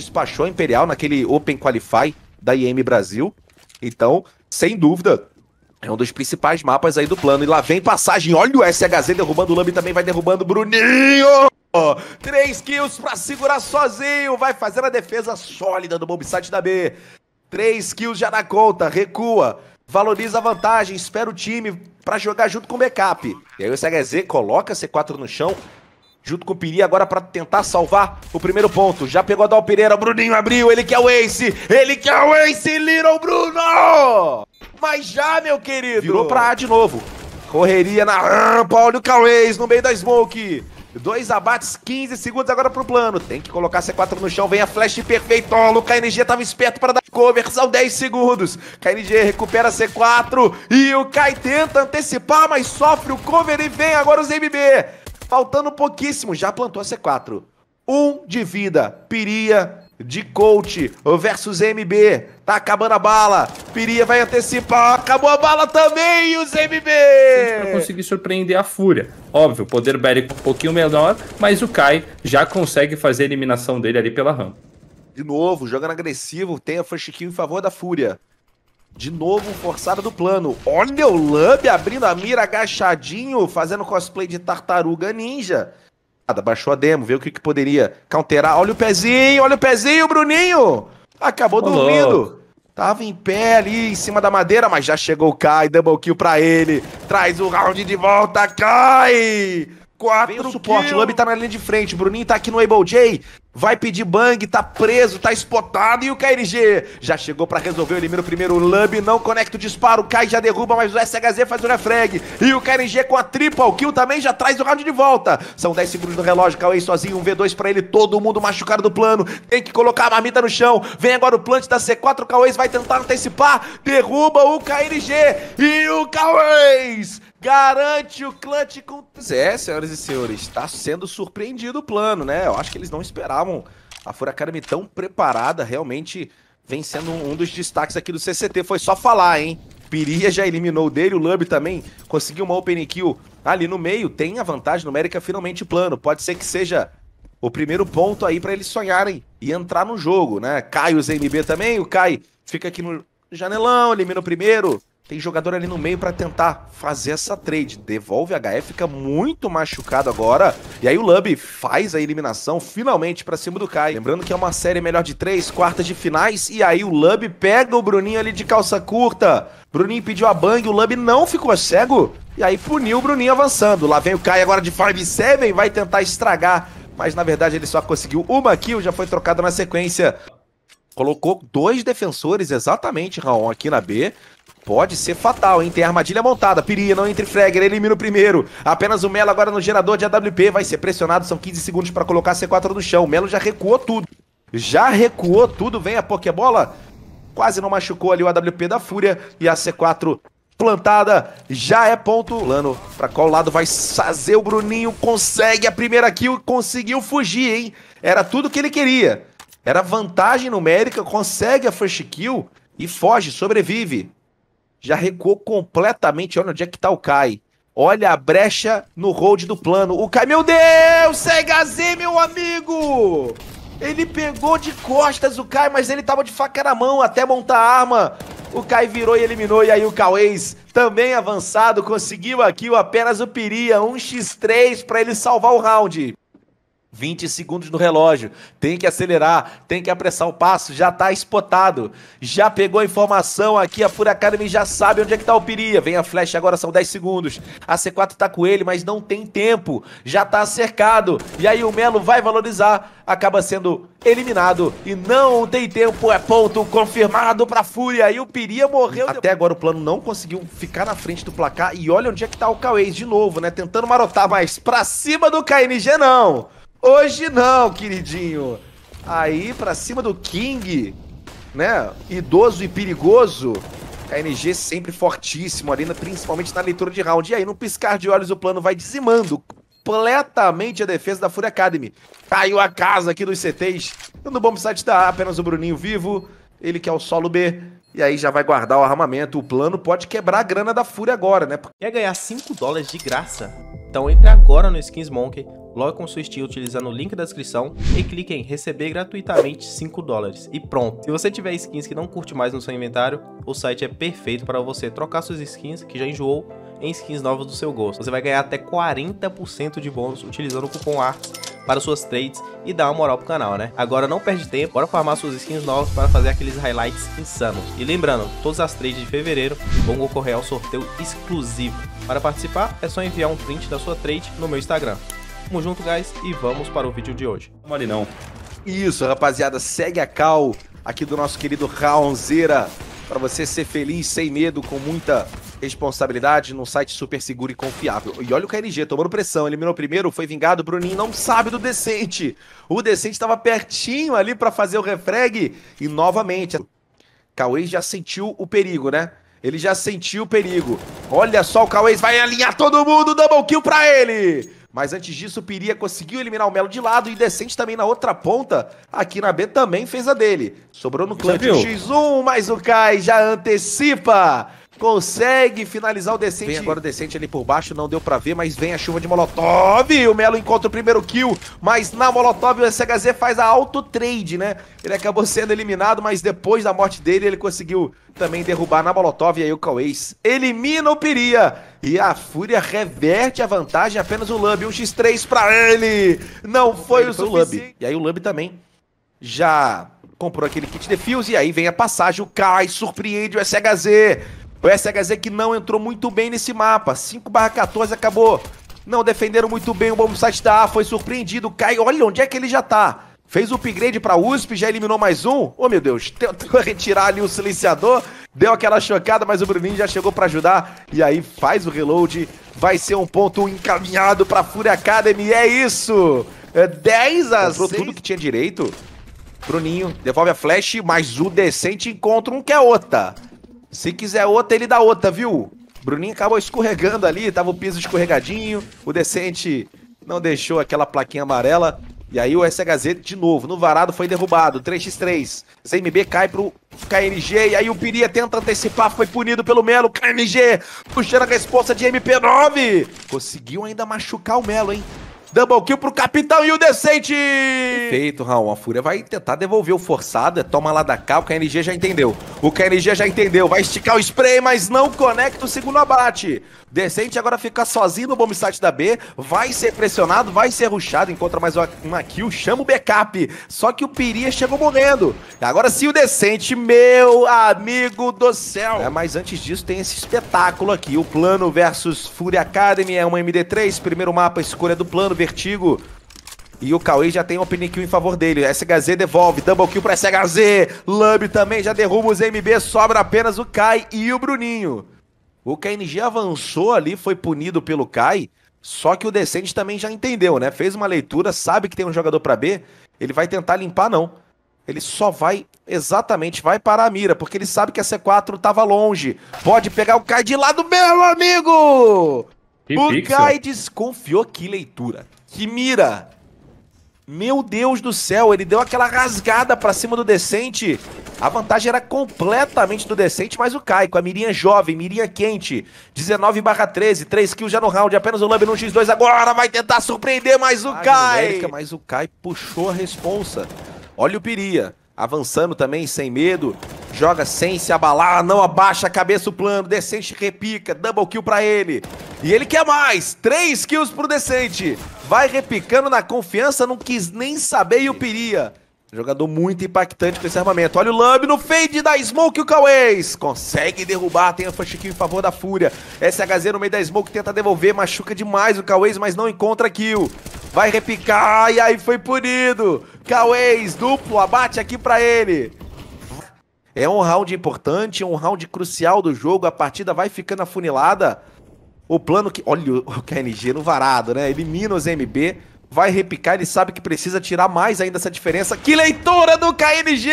despachou a Imperial naquele Open Qualify da IEM Brasil. Então, sem dúvida, é um dos principais mapas aí do plano. E lá vem passagem, olha o SHZ derrubando o Lambi, também vai derrubando o Bruninho. 3 kills pra segurar sozinho, vai fazer a defesa sólida do bombsite da B. 3 kills já na conta, recua, valoriza a vantagem, espera o time pra jogar junto com o backup. E aí o SHZ coloca a C4 no chão, junto com o Piri agora pra tentar salvar o primeiro ponto. Já pegou a Dal Pereira, o Bruninho abriu, ele quer o Ace, Little Bruno! Mas já, meu querido! Virou pra A de novo. Correria na rampa, olha o Cauês no meio da smoke. 2 abates, 15 segundos agora pro plano. Tem que colocar C4 no chão, vem a flash perfeita. O KNG tava esperto para dar cover, são 10 segundos. KNG recupera C4 e o Kai tenta antecipar, mas sofre o cover e vem agora os MB. Faltando pouquíssimo, já plantou a C4. 1 de vida, Piria de coach versus MB. Tá acabando a bala, Piria vai antecipar, acabou a bala também, e os MB! Pra conseguir surpreender a Fúria. Óbvio, o poder bélico um pouquinho menor, mas o Kai já consegue fazer a eliminação dele ali pela rampa. De novo, jogando agressivo, tem a first kill em favor da Fúria. De novo, forçada do plano. Olha o Lamb abrindo a mira, agachadinho, fazendo cosplay de tartaruga ninja. Baixou a demo, viu o que poderia counterar. Olha o pezinho, Bruninho! Acabou dormindo. Tava em pé ali, em cima da madeira, mas já chegou o Kai, double kill pra ele. Traz o round de volta, Kai! 4 o suporte, o Lamb tá na linha de frente, o Bruninho tá aqui no Able J, vai pedir bang, tá preso, tá spotado, e o KNG já chegou pra resolver, elimina o primeiro, o Lamb não conecta o disparo, o Kai já derruba, mas o SHZ faz o refrag, e o KNG com a triple kill também já traz o round de volta, são 10 segundos no relógio, Cauê sozinho, um V2 pra ele, todo mundo machucado do plano, tem que colocar a marmita no chão, vem agora o plant da C4, o Cauê vai tentar antecipar, derruba o KNG, e o Cauê garante o clutch com... senhoras e senhores, tá sendo surpreendido o plano, né? Eu acho que eles não esperavam a FURIA Academy tão preparada, realmente vem sendo um dos destaques aqui do CCT. Foi só falar, hein? Piria já eliminou o dele, o Lamb também conseguiu uma open kill ali no meio. Tem a vantagem numérica finalmente o plano. Pode ser que seja o primeiro ponto aí pra eles sonharem e entrar no jogo, né? Kai os MB também, o Kai fica aqui no janelão, elimina o primeiro. Tem jogador ali no meio pra tentar fazer essa trade. Devolve a HE, fica muito machucado agora. E aí o Lamb faz a eliminação finalmente pra cima do Kai. Lembrando que é uma série melhor de 3, quartas de finais. E aí o Lamb pega o Bruninho ali de calça curta. Bruninho pediu a bang, o Lamb não ficou cego. E aí puniu o Bruninho avançando. Lá vem o Kai agora de 5-7, vai tentar estragar. Mas na verdade ele só conseguiu uma kill, já foi trocado na sequência. Colocou 2 defensores exatamente, Raon, aqui na B. Pode ser fatal, hein? Tem armadilha montada. Piria não entra em frag, ele elimina o primeiro. Apenas o Melo agora no gerador de AWP. Vai ser pressionado, são 15 segundos pra colocar a C4 no chão. O Melo já recuou tudo. Vem a Pokébola. Quase não machucou ali o AWP da Fúria. E a C4 plantada. Já é ponto. Plano pra qual lado vai fazer o Bruninho. Consegue a primeira kill. Conseguiu fugir, hein? Era tudo que ele queria. Era vantagem numérica. Consegue a first kill. E foge, sobrevive. Já recuou completamente, olha onde é que tá o Kai. Olha a brecha no hold do plano. O Kai, meu Deus, SHZ, meu amigo! Ele pegou de costas o Kai, mas ele tava de faca na mão até montar a arma. O Kai virou e eliminou, e aí o Cauês também avançado, conseguiu aqui apenas o Piria, 1x3 pra ele salvar o round. 20 segundos no relógio, tem que acelerar, tem que apressar o passo, já tá espotado, já pegou a informação aqui, a FURIA Academy já sabe onde é que tá o Piria, vem a flash agora, são 10 segundos, a C4 tá com ele, mas não tem tempo, já tá cercado, e aí o Melo vai valorizar, acaba sendo eliminado, e não tem tempo, é ponto confirmado pra Fúria, e o Piria morreu. Até agora o plano não conseguiu ficar na frente do placar, e olha onde é que tá o Cauês de novo, né, tentando marotar, mas pra cima do KNG não! Hoje não, queridinho. Aí pra cima do King, né? Idoso e perigoso. KNG sempre fortíssimo ali, principalmente na leitura de round. E aí, num piscar de olhos, o plano vai dizimando completamente a defesa da FURIA Academy. Caiu a casa aqui dos CTs. No bombsite da A, apenas o Bruninho vivo. Ele que é o solo B. E aí já vai guardar o armamento. O plano pode quebrar a grana da Fúria agora, né? Quer ganhar 5 dólares de graça? Então entre agora no SkinsMonkey, logue com sua skill utilizando o link da descrição e clique em receber gratuitamente 5 dólares e pronto. Se você tiver skins que não curte mais no seu inventário, o site é perfeito para você trocar suas skins que já enjoou em skins novas do seu gosto. Você vai ganhar até 40% de bônus utilizando o cupom A para suas trades e dar uma moral pro canal, né? Agora não perde tempo, bora farmar suas skins novas para fazer aqueles highlights insanos. E lembrando, todas as trades de fevereiro vão ocorrer ao sorteio exclusivo. Para participar, é só enviar um print da sua trade no meu Instagram. Tamo junto, guys, e vamos para o vídeo de hoje. Não mole não. Isso, rapaziada, segue a call aqui do nosso querido Raonzeira para você ser feliz, sem medo, com muita responsabilidade, num site super seguro e confiável. E olha o KNG, tomando pressão, eliminou primeiro, foi vingado, Bruninho não sabe do Decente. O Decente estava pertinho ali para fazer o refrag e novamente. Cauês já sentiu o perigo, né? Ele já sentiu o perigo. Olha só, o Cauês vai alinhar todo mundo, double kill para ele. Mas antes disso, o Piria conseguiu eliminar o Melo de lado e Decente também na outra ponta. Aqui na B também fez a dele. Sobrou no clutch o X1, mas o Kai já antecipa. Consegue finalizar o Decente. Vem agora o Decente ali por baixo, não deu pra ver, mas vem a chuva de Molotov. O Melo encontra o primeiro kill, mas na Molotov o SHZ faz a auto-trade, né? Ele acabou sendo eliminado, mas depois da morte dele ele conseguiu também derrubar na Molotov. E aí o Cauês elimina o Piria. E a Fúria reverte a vantagem, apenas o Lub. Um x3 pra ele. Não foi o Lub. E aí o Lub também já comprou aquele kit defuse. E aí vem a passagem, o Kai surpreende o SHZ. O SHZ que não entrou muito bem nesse mapa, 5/14 acabou, não defenderam muito bem o bom site da A, foi surpreendido, Kai, olha onde é que ele já tá. Fez o upgrade pra USP, já eliminou mais um. Oh, meu Deus, tentou retirar ali o silenciador, deu aquela chocada, mas o Bruninho já chegou pra ajudar. E aí faz o reload, vai ser um ponto encaminhado pra Furia Academy, é isso! É 10-6. Entrou tudo que tinha direito. Bruninho devolve a flash, mas o Decente encontra um que é outra. Se quiser outra, ele dá outra, viu? Bruninho acabou escorregando ali, tava o piso escorregadinho. O Decente não deixou aquela plaquinha amarela. E aí o SHZ de novo, no varado, foi derrubado. 3x3. ZMB cai pro KNG. E aí o Piria tenta antecipar, foi punido pelo Melo. KNG puxando a resposta de MP9. Conseguiu ainda machucar o Melo, hein? Double kill pro capitão e o Decente! Perfeito, Raul. A Fúria vai tentar devolver o forçado. Toma lá da cá. O KNG já entendeu. O KNG já entendeu. Vai esticar o spray, mas não conecta o segundo abate. Decente agora fica sozinho no bomb site da B. Vai ser pressionado, vai ser rushado. Encontra mais uma kill. Chama o backup. Só que o Piria chegou morrendo. Agora sim o Decente, meu amigo do céu. Mas antes disso tem esse espetáculo aqui. O Plano versus Fúria Academy. É uma MD3. Primeiro mapa, escolha do Plano. Vertigo. E o Cauê já tem um open kill em favor dele. SHZ devolve. Double kill pra SHZ. Lub também já derruba os MB. Sobra apenas o Kai e o Bruninho. O KNG avançou ali. Foi punido pelo Kai. Só que o Decente também já entendeu, né? Fez uma leitura. Sabe que tem um jogador pra B. Ele vai tentar limpar, não. Ele só vai, exatamente, vai parar a mira. Porque ele sabe que a C4 tava longe. Pode pegar o Kai de lado, meu amigo! O Kai desconfiou, que leitura, que mira. Meu Deus do céu, ele deu aquela rasgada pra cima do Decente. A vantagem era completamente do Decente, mas o Kai, com a mirinha jovem, mirinha quente, 19/13, 3 kills já no round, apenas o Lub no X2, agora vai tentar surpreender mais o Kai. Numérica, mas o Kai puxou a responsa. Olha o Piria, avançando também, sem medo. Joga sem se abalar, não abaixa a cabeça o Plano. Decente repica, double kill pra ele. E ele quer mais, 3 kills pro Decente. Vai repicando na confiança, não quis nem saber e o Piria. Jogador muito impactante com esse armamento. Olha o Lub no fade da Smoke, o Cauês consegue derrubar, tem a first kill em favor da Fúria. SHZ no meio da Smoke, tenta devolver, machuca demais o Cauês, mas não encontra kill. Vai repicar e aí foi punido. Cauês, duplo abate aqui pra ele. É um round importante, um round crucial do jogo. A partida vai ficando afunilada. O Plano que... Olha o KNG no varado, né? Elimina os MB. Vai repicar, ele sabe que precisa tirar mais ainda essa diferença. Que leitura do KNG!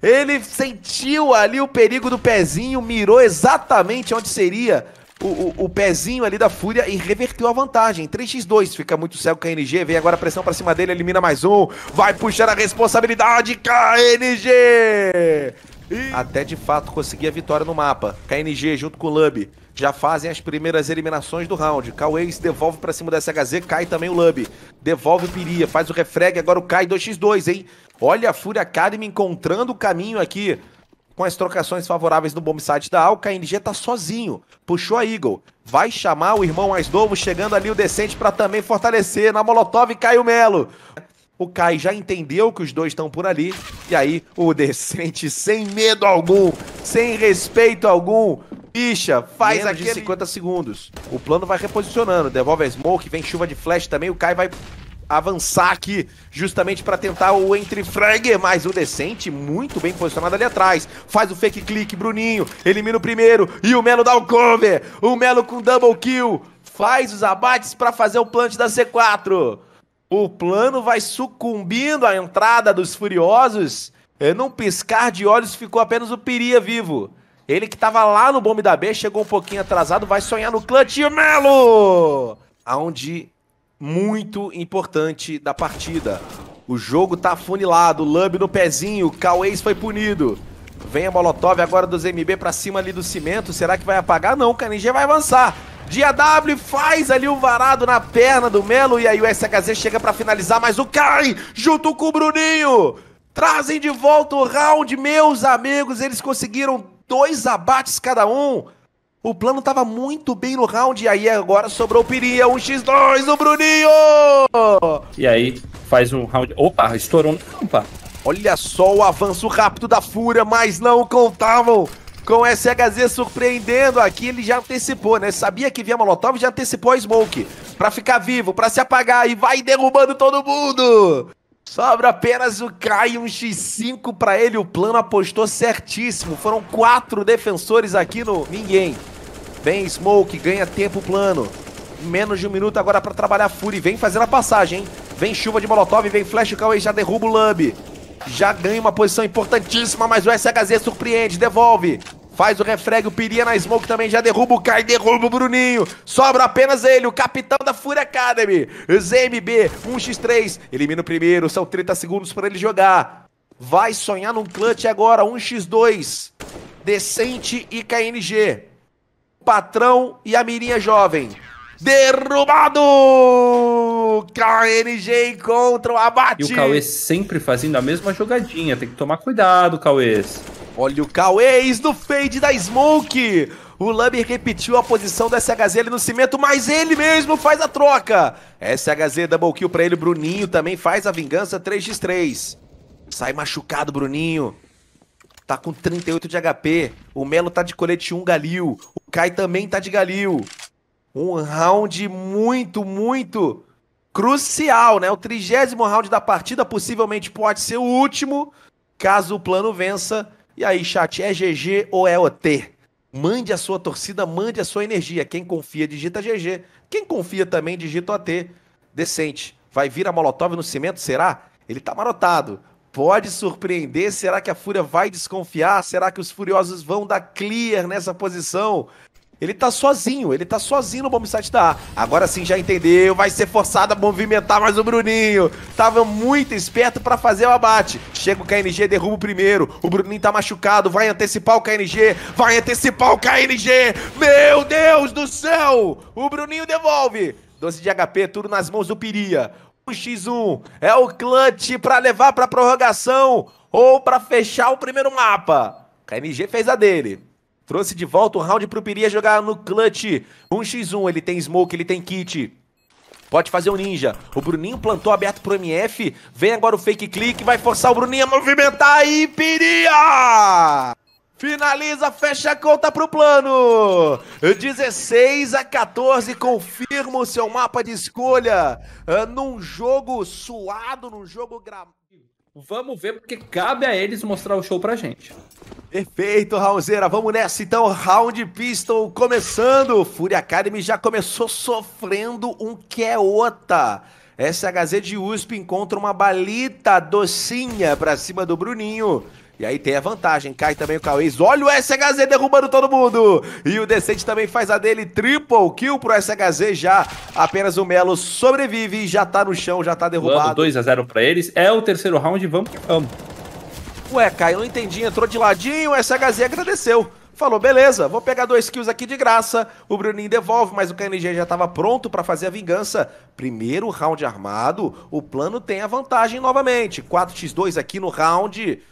Ele sentiu ali o perigo do pezinho. Mirou exatamente onde seria o pezinho ali da Fúria e reverteu a vantagem. 3x2, fica muito cego o KNG. Vem agora a pressão pra cima dele, elimina mais um. Vai puxar a responsabilidade, KNG! Até de fato conseguir a vitória no mapa. KNG junto com o Lub já fazem as primeiras eliminações do round. Cauê se devolve pra cima da SHZ, cai também o Lub. Devolve o Piria, faz o refrag, agora o Kai 2x2, hein? Olha a FURIA Academy encontrando o caminho aqui com as trocações favoráveis no bombsite da Alca. A NG tá sozinho, puxou a Eagle. Vai chamar o irmão mais novo, chegando ali o Decente pra também fortalecer. Na Molotov cai o Melo. O Kai já entendeu que os dois estão por ali. E aí, o Decente, sem medo algum, sem respeito algum, bicha, faz menos aquele... de 50 segundos. O plano vai reposicionando, devolve a Smoke, vem chuva de flash também. O Kai vai avançar aqui, justamente para tentar o entre-frag. Mas o Decente, muito bem posicionado ali atrás. Faz o fake click, Bruninho, elimina o primeiro. E o Melo dá o cover. O Melo com double kill. Faz os abates para fazer o plant da C4. O plano vai sucumbindo à entrada dos furiosos. E num piscar de olhos ficou apenas o Piria vivo. Ele que tava lá no bombe da B, chegou um pouquinho atrasado, vai sonhar no clutch. O Melo! Aonde muito importante da partida. O jogo tá afunilado, Lub no pezinho, Cauê foi punido. Vem a Molotov agora dos MB pra cima ali do cimento. Será que vai apagar? Não, o KNG vai avançar. Dia W faz ali o varado na perna do Melo. E aí o SHZ chega pra finalizar, mas o Kai, junto com o Bruninho, trazem de volta o round. Meus amigos, eles conseguiram 2 abates cada um. O plano tava muito bem no round. E aí agora sobrou o Piria, 1x2, o Bruninho. E aí faz um round... Opa, estourou. Opa. Olha só o avanço rápido da Fúria, mas não contavam com o SHZ surpreendendo aqui. Ele já antecipou, né? Sabia que vinha Molotov, já antecipou a Smoke pra ficar vivo, pra se apagar, e vai derrubando todo mundo. Sobra apenas o Kai, 1x5 pra ele. O plano apostou certíssimo. Foram 4 defensores aqui no ninguém. Vem Smoke, ganha tempo o plano. Menos de 1 minuto agora pra trabalhar a Fúria. Vem fazendo a passagem, hein? Vem chuva de Molotov, vem flash, o Cauê já derruba o Lub. Já ganha uma posição importantíssima, mas o SHZ surpreende, devolve. Faz o refrag, o Piria na Smoke também, já derruba o Kai, derruba o Bruninho. Sobra apenas ele, o capitão da FURIA Academy. ZMB, 1x3, elimina o primeiro, são 30 segundos para ele jogar. Vai sonhar num clutch agora, 1x2. Decente e KNG. Patrão e a mirinha jovem. Derrubado! KNG encontra o abate. E o Cauê sempre fazendo a mesma jogadinha, tem que tomar cuidado, Cauê. Olha o Cauê do fade da Smoke. O Lubber repetiu a posição do SHZ ali no cimento, mas ele mesmo faz a troca. SHZ double kill pra ele, Bruninho também faz a vingança, 3x3. Sai machucado, Bruninho. Tá com 38 de HP. O Melo tá de colete 1 Galil. O Kai também tá de Galil. Um round muito, muito crucial, né? O 30º round da partida, possivelmente pode ser o último, caso o plano vença. E aí, chat, é GG ou é OT? Mande a sua torcida, mande a sua energia. Quem confia, digita GG. Quem confia também, digita OT. Decente. Vai vir a Molotov no cimento, será? Ele tá marotado. Pode surpreender. Será que a Fúria vai desconfiar? Será que os furiosos vão dar clear nessa posição? Ele tá sozinho no bombsite da A. Agora sim, já entendeu, vai ser forçado a movimentar mais o Bruninho. Tava muito esperto pra fazer o abate. Chega o KNG, derruba o primeiro. O Bruninho tá machucado, vai antecipar o KNG. Vai antecipar o KNG. Meu Deus do céu! O Bruninho devolve. 12 de HP, tudo nas mãos do Piria. 1x1 é o clutch pra levar pra prorrogação ou pra fechar o primeiro mapa. KNG fez a dele. Trouxe de volta o round pro Piria jogar no clutch. 1x1, ele tem Smoke, ele tem Kit. Pode fazer o Ninja. O Bruninho plantou aberto pro MF. Vem agora o fake click, vai forçar o Bruninho a movimentar e Piria! Finaliza, fecha a conta pro plano. 16x14, confirma o seu mapa de escolha. Num jogo suado, num jogo gramado. Vamos ver, porque cabe a eles mostrar o show pra gente. Perfeito, Raulzeira. Vamos nessa, então. Round Pistol começando. FURIA Academy já começou sofrendo um queota. SHZ de USP encontra uma balita docinha pra cima do Bruninho. E aí tem a vantagem. Cai também o Cauê. Olha o SHZ derrubando todo mundo. E o Decente também faz a dele. Triple kill pro SHZ já. Apenas o Melo sobrevive. Já tá no chão, já tá derrubado. 2x0 pra eles. É o 3º round. Vamos que vamos. Ué, Caio, não entendi. Entrou de ladinho. O SHZ agradeceu. falou, beleza, vou pegar 2 kills aqui de graça, o Bruninho devolve, mas o KNG já estava pronto para fazer a vingança. Primeiro round armado, o plano tem a vantagem novamente, 4x2 aqui no round,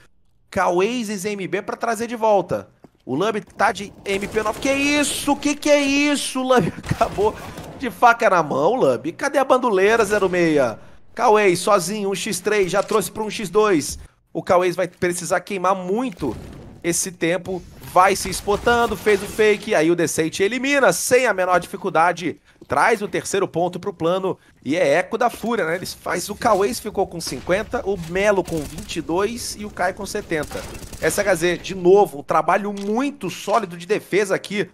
Cauês e MB para trazer de volta. O Lamb tá de MP9, que isso, que é isso, o Lamb acabou de faca na mão, Lamb, cadê a bandoleira 06? Cauês sozinho, 1x3, já trouxe para 1x2, o Cauês vai precisar queimar muito esse tempo, vai se espotando, fez o fake, aí o Deceit elimina sem a menor dificuldade, traz o terceiro ponto pro plano e é eco da Fúria, né? Eles faz, o Cauês ficou com 50, o Melo com 22 e o Kai com 70. SHZ, de novo, um trabalho muito sólido de defesa aqui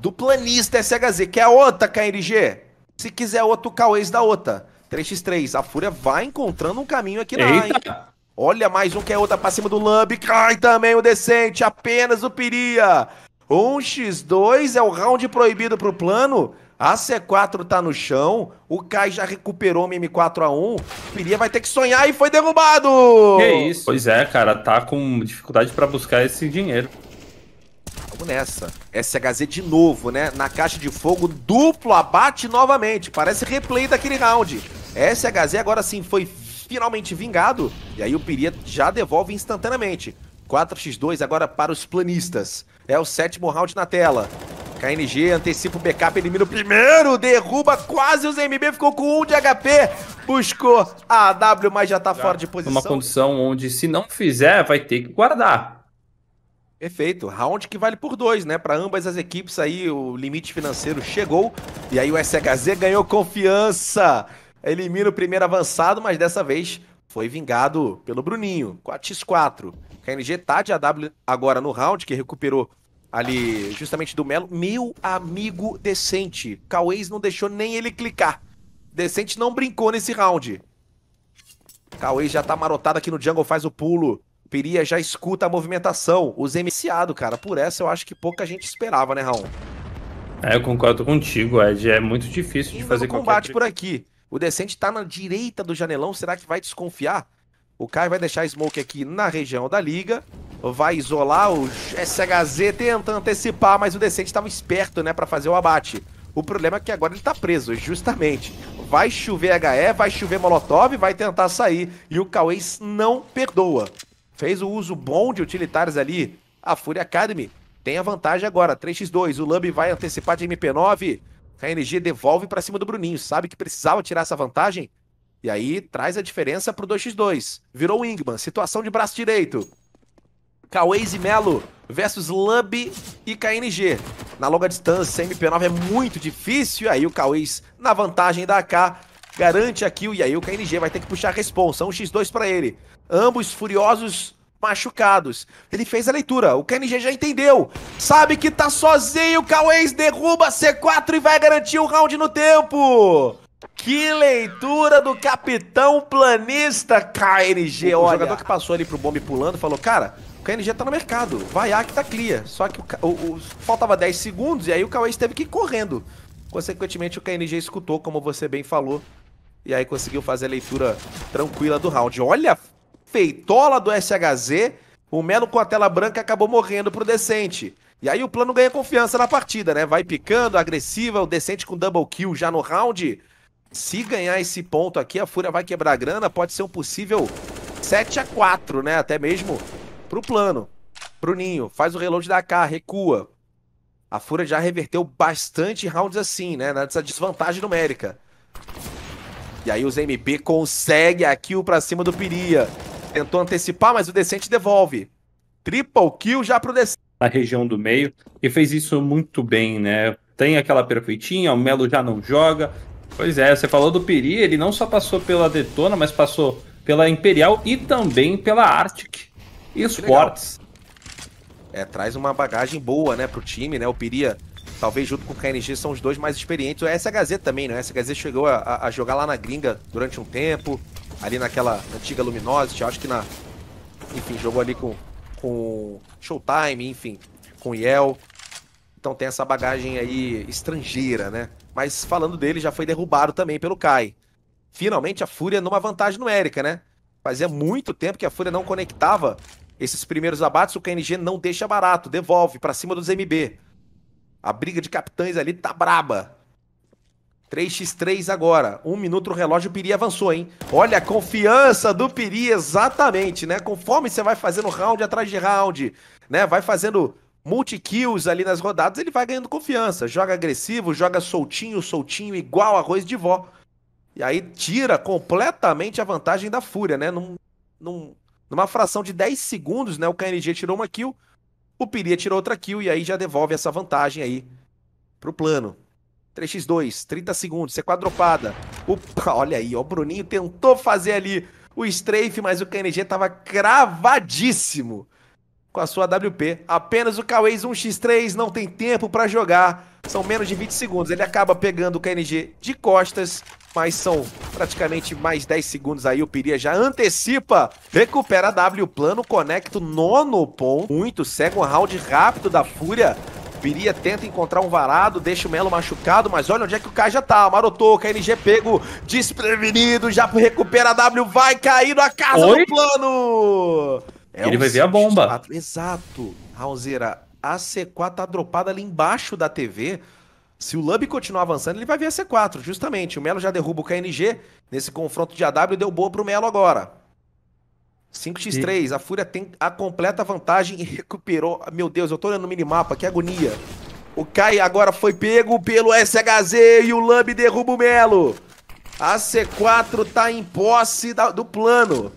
do planista SHZ, que é outra KNG, se quiser outro, o Cauês dá outra. 3x3, a Fúria vai encontrando um caminho aqui na área, hein? Olha, mais um que é outra pra cima do Lamb. Cai também o Deceit, apenas o Piria. 1x2 é o round proibido pro plano. A C4 tá no chão. O Kai já recuperou o M4A1. Piria vai ter que sonhar e foi derrubado. Que isso? Pois é, cara. Tá com dificuldade pra buscar esse dinheiro. Vamos nessa. SHZ de novo, né? Na caixa de fogo, duplo abate novamente. Parece replay daquele round. SHZ agora sim foi finalmente vingado, e aí o Piria já devolve instantaneamente. 4x2 agora para os planistas. É o 7º round na tela. KNG antecipa o backup, elimina o primeiro, derruba quase os MB, ficou com 1 de HP, buscou a AW, mas já tá fora de posição. Uma condição onde se não fizer, vai ter que guardar. Perfeito, round que vale por 2, né? Para ambas as equipes aí, o limite financeiro chegou, e aí o SHZ ganhou confiança. Elimina o primeiro avançado, mas dessa vez foi vingado pelo Bruninho. 4x4. KNG tá de AW agora no round, que recuperou ali justamente do Melo. Meu amigo Deceit. Cauês não deixou nem ele clicar. Deceit não brincou nesse round. Cauês já tá marotado aqui no jungle, faz o pulo. Piria já escuta a movimentação. Os MCado, cara. Por essa eu acho que pouca gente esperava, né, Raul? É, eu concordo contigo, Ed. É muito difícil de fazer combate por aqui. O Deceit tá na direita do janelão, será que vai desconfiar? O Kai vai deixar a Smoke aqui na região da liga, vai isolar, o SHZ tenta antecipar, mas o Deceit tava esperto, né, pra fazer o abate. O problema é que agora ele tá preso, justamente. Vai chover HE, vai chover Molotov, vai tentar sair, e o Cauês não perdoa. Fez o uso bom de utilitários ali, a Furia Academy tem a vantagem agora, 3x2, o Lamb vai antecipar de MP9... KNG devolve pra cima do Bruninho, sabe que precisava tirar essa vantagem, e aí traz a diferença pro 2x2. Virou o Ingman, situação de braço direito. Cauês e Melo versus Lamb e KNG. Na longa distância, MP9 é muito difícil, e aí o Cauês na vantagem da AK, garante a kill, e aí o KNG vai ter que puxar a responsa, 1x2 pra ele. Ambos furiosos, machucados. Ele fez a leitura, o KNG já entendeu, sabe que tá sozinho, o Cauês derruba a C4 e vai garantir o round no tempo. Que leitura do capitão planista, KNG, olha. O jogador que passou ali pro bombe pulando falou, cara, o KNG tá no mercado, vai a que tá clear, só que faltava 10 segundos e aí o Cauês teve que ir correndo. Consequentemente o KNG escutou, como você bem falou, e aí conseguiu fazer a leitura tranquila do round. Olha, feitola do SHZ, o Melo com a tela branca acabou morrendo pro Deceit. E aí o plano ganha confiança na partida, né? Vai picando, agressiva, o Deceit com double kill já no round. Se ganhar esse ponto aqui, a Fúria vai quebrar a grana, pode ser um possível 7x4, né? Até mesmo pro plano. Bruninho faz o reload da AK, recua. A Fúria já reverteu bastante rounds assim, né? Nessa desvantagem numérica. E aí os MB consegue a kill pra cima do Piria. Tentou antecipar, mas o Deceit devolve. Triple kill já pro Deceit. Na região do meio, e fez isso muito bem, né? Tem aquela perfeitinha, o Melo já não joga. Pois é, você falou do Piria, ele não só passou pela Detona, mas passou pela Imperial e também pela Arctic e os Fortes. É, traz uma bagagem boa, né, pro time, né? O Piria, talvez junto com o KNG, são os dois mais experientes. O SHZ também, né? O SHZ chegou a jogar lá na gringa durante um tempo. Ali naquela antiga Luminosity, acho que na... Enfim, jogou ali com Showtime, enfim, com Yell. Então tem essa bagagem aí estrangeira, né? Mas falando dele, já foi derrubado também pelo Kai. Finalmente a Fúria numa vantagem numérica, né? Fazia muito tempo que a Fúria não conectava Esses primeiros abates o KNG não deixa barato, devolve para cima dos MB. A briga de capitães ali tá braba. 3x3 agora. 1 minuto o relógio, o Piri avançou, hein? Olha a confiança do Piri, exatamente, né? Conforme você vai fazendo round atrás de round, né? Vai fazendo multi-kills ali nas rodadas, ele vai ganhando confiança. Joga agressivo, joga soltinho, soltinho, igual arroz de vó. E aí tira completamente a vantagem da Fúria, né? Numa fração de 10 segundos, né? O KNG tirou uma kill, o Piri tirou outra kill e aí já devolve essa vantagem aí pro plano. 3x2, 30 segundos, C4 dropada. Opa, olha aí, ó, o Bruninho tentou fazer ali o strafe, mas o KNG tava cravadíssimo com a sua AWP. Apenas o Cauês 1x3, não tem tempo pra jogar, são menos de 20 segundos. Ele acaba pegando o KNG de costas, mas são praticamente mais 10 segundos aí. O Piria já antecipa, recupera a W, o plano, conecta o 9º ponto. Muito, segue um round rápido da Fúria. Piria tenta encontrar um varado, deixa o Melo machucado, mas olha onde é que o Kai já tá, marotou, KNG pego, desprevenido, já recupera a W, vai cair na casa do plano! É, ele vai ver a bomba. 4. Exato, Raulzeira, a C4 tá dropada ali embaixo da TV, se o Lub continuar avançando, ele vai ver a C4, justamente, o Melo já derruba o KNG, nesse confronto de AW deu boa pro Melo agora. 5x3, a Fúria tem a completa vantagem e recuperou. Meu Deus, eu tô olhando no minimapa, que agonia. O Kai agora foi pego pelo SHZ e o Lamb derruba o Melo. A C4 tá em posse do plano.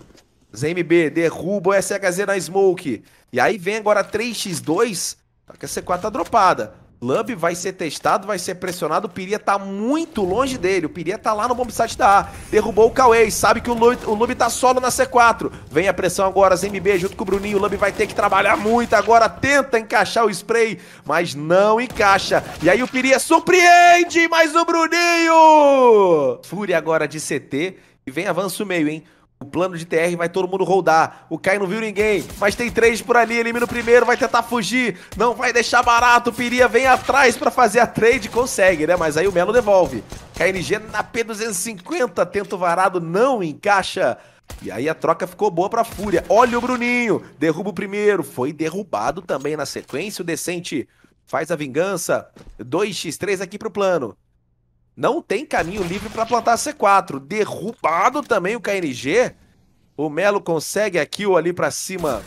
ZMB derruba o SHZ na Smoke. E aí vem agora 3x2, só que a C4 tá dropada. Lamb vai ser testado, vai ser pressionado. O Piria tá muito longe dele. O Piria tá lá no bombsite da A. Derrubou o Cauê. Sabe que o Lamb tá solo na C4. Vem a pressão agora. ZMB junto com o Bruninho. O Lamb vai ter que trabalhar muito agora. Tenta encaixar o spray, mas não encaixa. E aí o Piria surpreende. Mais o Bruninho. Fúria agora de CT. E vem avanço meio, hein? O plano de TR vai todo mundo rodar. O Kai não viu ninguém, mas tem 3 por ali. Elimina o primeiro, vai tentar fugir. Não vai deixar barato. O Piria vem atrás pra fazer a trade. Consegue, né? Mas aí o Melo devolve. KNG na P250. Tenta o varado, não encaixa. E aí a troca ficou boa pra Fúria. Olha o Bruninho. Derruba o primeiro. Foi derrubado também na sequência. O Decente faz a vingança. 2x3 aqui pro plano. Não tem caminho livre para plantar a C4. Derrubado também o KNG. O Melo consegue a kill ali para cima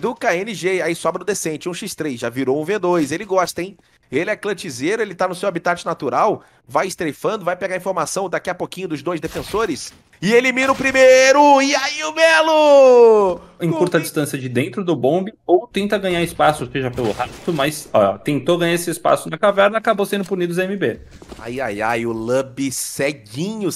do KNG. Aí sobra o Decente. 1x3. Já virou um V2. Ele gosta, hein? Ele é clantizeiro. Ele tá no seu habitat natural. Vai strafando. Vai pegar informação daqui a pouquinho dos 2 defensores. E elimina o primeiro. E aí o Melo! Em curta distância de dentro do bombe. Ou tenta ganhar espaço, seja pelo rato. Mas ó, tentou ganhar esse espaço na caverna. Acabou sendo punido os MB. Ai, ai, ai, o Lub ceguinho,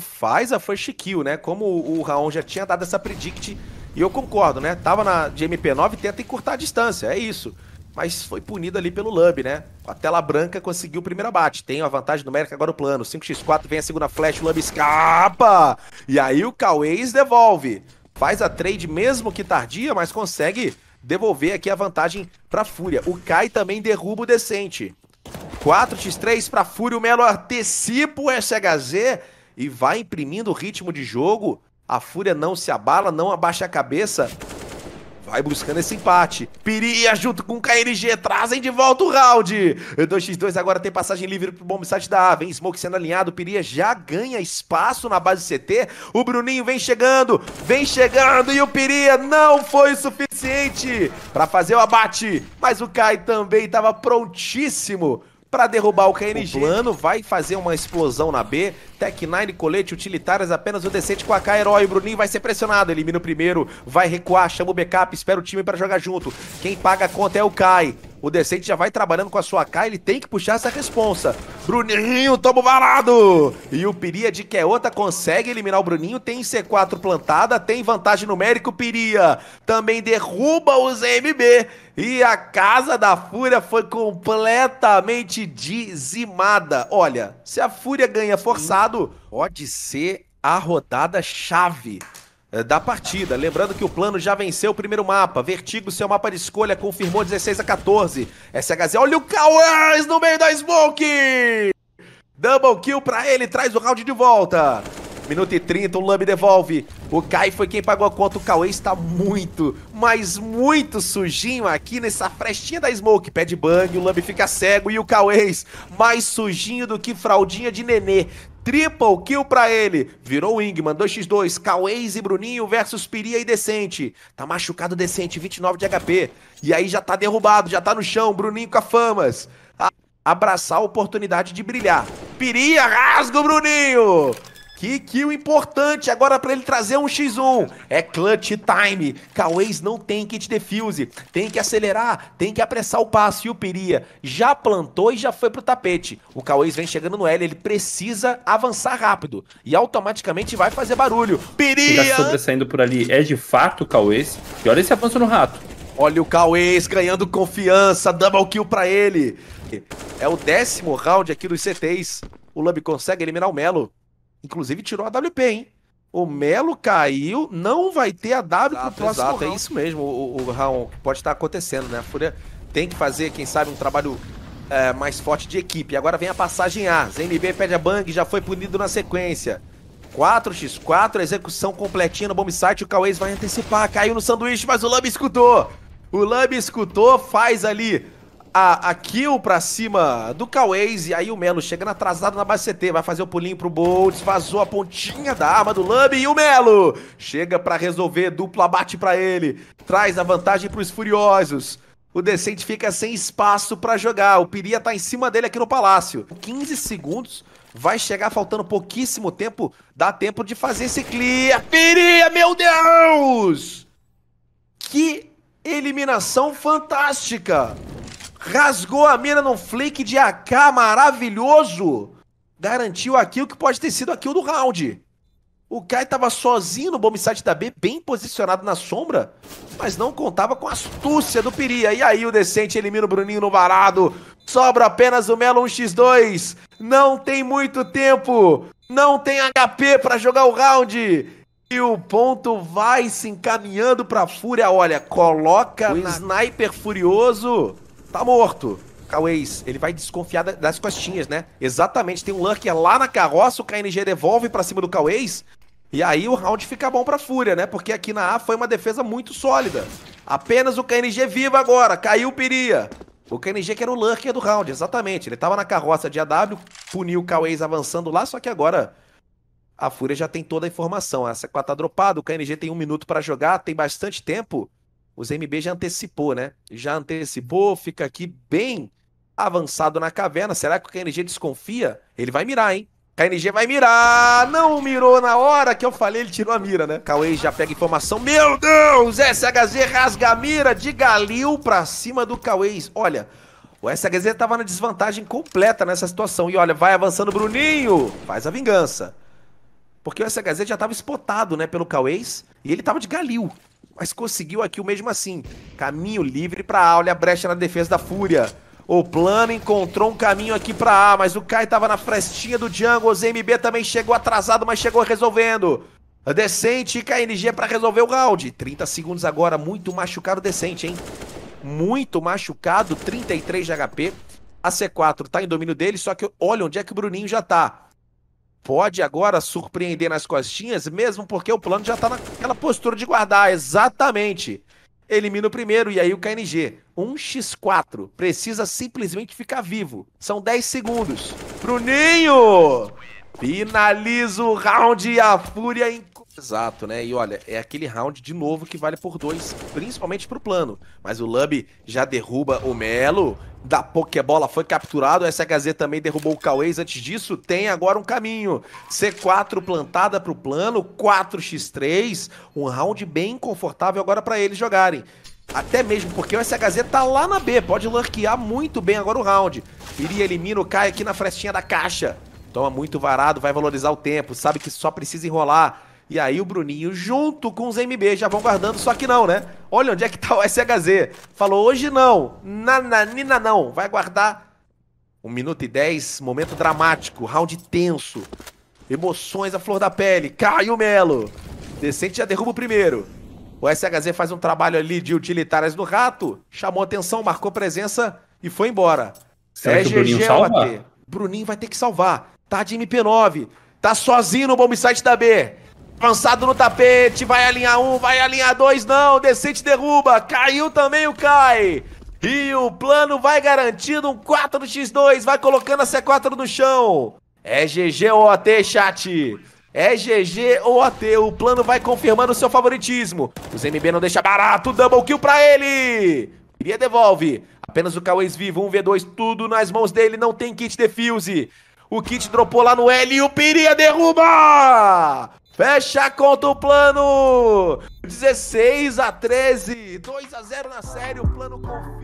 faz a first kill, né? Como o Raon já tinha dado essa predict, e eu concordo, né? Tava na de MP9, tenta encurtar a distância, é isso. Mas foi punido ali pelo Lub, né? A tela branca conseguiu o primeiro abate. Tem a vantagem numérica agora o plano. 5x4, vem a segunda flash, o Lub escapa! E aí o Cauês devolve. Faz a trade mesmo que tardia, mas consegue devolver aqui a vantagem pra Fúria. O Kai também derruba o Decente. 4x3 para Fúria, o Melo antecipa o SHZ e vai imprimindo o ritmo de jogo. A Fúria não se abala, não abaixa a cabeça. Vai buscando esse empate. Piria junto com o KNG, trazem de volta o round. 2x2 agora tem passagem livre pro bombsite da A. Vem Smoke sendo alinhado, Piria já ganha espaço na base CT. O Bruninho vem chegando e o Piria não foi o suficiente para fazer o abate. Mas o Kai também estava prontíssimo para derrubar o KNG. O plano vai fazer uma explosão na B. Tec9, colete, utilitárias, apenas o Decente com a AK, herói. O Bruninho vai ser pressionado. Elimina o primeiro, vai recuar, chama o backup, espera o time para jogar junto. Quem paga a conta é o Kai. O Decente já vai trabalhando com a sua AK, ele tem que puxar essa responsa. Bruninho toma o varado! E o Piria de Queota consegue eliminar o Bruninho. Tem C4 plantada, tem vantagem numérica. O Piria também derruba os MB. E a casa da Fúria foi completamente dizimada. Olha, se a Fúria ganha forçado, pode ser a rodada chave da partida. Lembrando que o plano já venceu o primeiro mapa. Vertigo, seu mapa de escolha, confirmou 16x14. SHZ, olha o Cauês no meio da Smoke! Double kill pra ele, traz o round de volta. Minuto e 30, o Lamb devolve. O Kai foi quem pagou a conta. O Cauê está muito, mas muito sujinho aqui nessa frestinha da Smoke. Pede bang, o Lamb fica cego e o Cauê mais sujinho do que fraldinha de nenê. Triple kill pra ele. Virou o Ingman, 2x2. Cauês e Bruninho versus Piria e Decente. Tá machucado Decente, 29 de HP. E aí já tá derrubado, já tá no chão. Bruninho com a Famas. Abraçar a oportunidade de brilhar. Piria, rasga o Bruninho. Que kill importante agora pra ele trazer um x1. É clutch time. Cauês não tem kit defuse. Tem que acelerar, tem que apressar o passo. E o Piria já plantou e já foi pro tapete. O Cauês vem chegando no L. Ele precisa avançar rápido. E automaticamente vai fazer barulho. Piria! Tá sobressaindo por ali. É de fato o Cauês. E olha esse avanço no rato. Olha o Cauês ganhando confiança. Double kill pra ele. É o 10º round aqui dos CTs. O Lamb consegue eliminar o Melo. Inclusive tirou a WP, hein? O Melo caiu, não vai ter a W pro próximo round. É isso mesmo, o round que pode estar acontecendo, né? A Fúria tem que fazer, quem sabe, um trabalho mais forte de equipe. Agora vem a passagem A. ZNB pede a bang, já foi punido na sequência. 4x4, execução completinha no bomb site. O Cauês vai antecipar, caiu no sanduíche, mas o Lamb escutou. O Lamb escutou, faz ali a kill pra cima do Cauês. E aí o Melo chegando atrasado na base CT. Vai fazer o pulinho pro Boltz. Vazou a pontinha da arma do Lamb. E o Melo chega pra resolver. Duplo abate pra ele. Traz a vantagem pros Furiosos. O Decente fica sem espaço pra jogar. O Piria tá em cima dele aqui no Palácio. 15 segundos. Vai chegar faltando pouquíssimo tempo. Dá tempo de fazer esse clear. Piria, meu Deus! Que eliminação fantástica! Rasgou a mira num flick de AK maravilhoso. Garantiu a kill que pode ter sido a kill do round. O Kai tava sozinho no bombsite da B, bem posicionado na sombra, mas não contava com a astúcia do Piria. E aí o Decente elimina o Bruninho no varado. Sobra apenas o Melo 1x2. Não tem muito tempo. Não tem HP pra jogar o round. E o ponto vai se encaminhando pra Fúria. Olha, coloca o sniper furioso. Tá morto. Cauês, ele vai desconfiar das costinhas, né? Exatamente, tem um Lurker lá na carroça, o KNG devolve pra cima do Cauês. E aí o round fica bom pra Fúria, né? Porque aqui na A foi uma defesa muito sólida. Apenas o KNG vivo agora, caiu o Piria. O KNG que era o Lurker do round, exatamente. Ele tava na carroça de AW, puniu o Cauês avançando lá, só que agora a Fúria já tem toda a informação. A C4 tá dropada, o KNG tem 1 minuto pra jogar, tem bastante tempo. Os MB já antecipou, né? Já antecipou, fica aqui bem avançado na caverna. Será que o KNG desconfia? Ele vai mirar, hein? KNG vai mirar! Não mirou na hora que eu falei, ele tirou a mira, né? Cauê já pega informação. Meu Deus! SHZ rasga a mira de Galil pra cima do Cauê. Olha, o SHZ tava na desvantagem completa nessa situação. E olha, vai avançando o Bruninho. Faz a vingança. Porque o SHZ já tava spotado, né, pelo Cauê. E ele tava de Galil. Mas conseguiu aqui o mesmo assim. Caminho livre pra A. Olha a brecha na defesa da Fúria. O plano encontrou um caminho aqui pra A. Mas o Kai tava na frestinha do jungle. O ZMB também chegou atrasado, mas chegou resolvendo. Decente e KNG pra resolver o round. 30 segundos agora. Muito machucado Decente, hein? Muito machucado. 33 de HP. A C4 tá em domínio dele. Só que olha onde é que o Bruninho já tá. Pode agora surpreender nas costinhas, mesmo porque o plano já tá naquela postura de guardar, exatamente. Elimina o primeiro e aí o KNG. 1x4, precisa simplesmente ficar vivo. São 10 segundos. Bruninho! Finaliza o round e a Fúria Exato, né? E olha, é aquele round de novo que vale por 2, principalmente pro plano. Mas o Lamb já derruba o Melo. Da Pokébola foi capturado. O SHZ também derrubou o Cauês antes disso. Tem agora um caminho. C4 plantada pro plano. 4x3. Um round bem confortável agora pra eles jogarem. Até mesmo porque o SHZ tá lá na B. Pode lurkear muito bem agora o round. Iria elimina o Kai aqui na frestinha da caixa. Toma muito varado, vai valorizar o tempo. Sabe que só precisa enrolar. E aí o Bruninho junto com os MB já vão guardando, só que não, né? Olha onde é que tá o SHZ. Falou, hoje não, nananina não. Vai guardar 1 minuto e 10, momento dramático, round tenso. Emoções à flor da pele, cai o Melo. Decente já derruba o primeiro. O SHZ faz um trabalho ali de utilitárias no rato, chamou atenção, marcou presença e foi embora. Será que o Bruninho salva? Bruninho vai ter que salvar, tá de MP9. Tá sozinho no bomb site da B. Avançado no tapete, vai alinhar um, vai alinhar dois, não, Decente derruba, caiu também o Kai. E o plano vai garantindo um 4x2, vai colocando a C4 no chão. É GG ou OT, chat? É GG ou OT, o plano vai confirmando o seu favoritismo. Os MB não deixa barato, double kill pra ele. Iria devolve, apenas o Cauês vivo, 1v2, tudo nas mãos dele, não tem kit defuse. O kit dropou lá no L e o Piria derruba! Fecha a conta o plano, 16 a 13, 2 a 0 na série, o plano confirma.